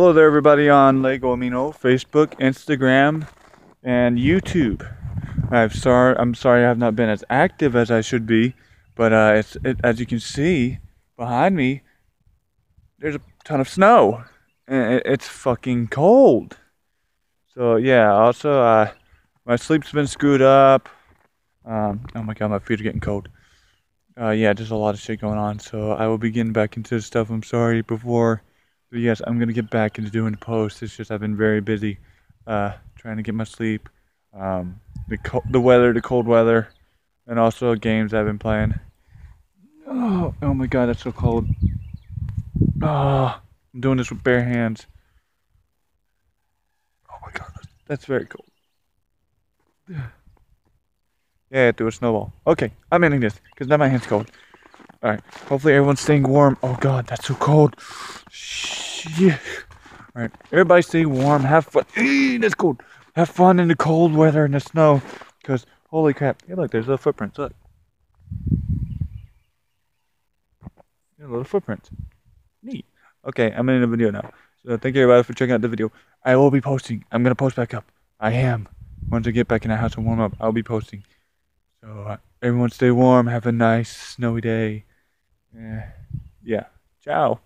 Hello there everybody on Lego Amino, Facebook, Instagram, and YouTube. I'm sorry I have not been as active as I should be, but as you can see behind me, there's a ton of snow. And it's fucking cold. So yeah, also my sleep's been screwed up. Oh my god, my feet are getting cold. Yeah, just a lot of shit going on. So I will be getting back into this stuff. I'm sorry before. But yes, I'm going to get back into doing posts. It's just I've been very busy trying to get my sleep. The cold weather, and also games I've been playing. Oh my god, that's so cold. Oh, I'm doing this with bare hands. Oh my god, that's very cold. Yeah, I threw a snowball. Okay, I'm ending this, because now my hand's cold. Alright, hopefully everyone's staying warm. Oh god, that's so cold. Shit. Alright, everybody stay warm, have fun. Eee, that's cold. Have fun in the cold weather and the snow. Because, holy crap. Yeah, look, there's little footprints, look. Yeah, little footprints. Neat. Okay, I'm ending the video now. So thank you everybody for checking out the video. I will be posting. I'm going to post back up. I am. Once I get back in the house and warm up, I'll be posting. So, everyone stay warm. Have a nice snowy day. Yeah. Ciao.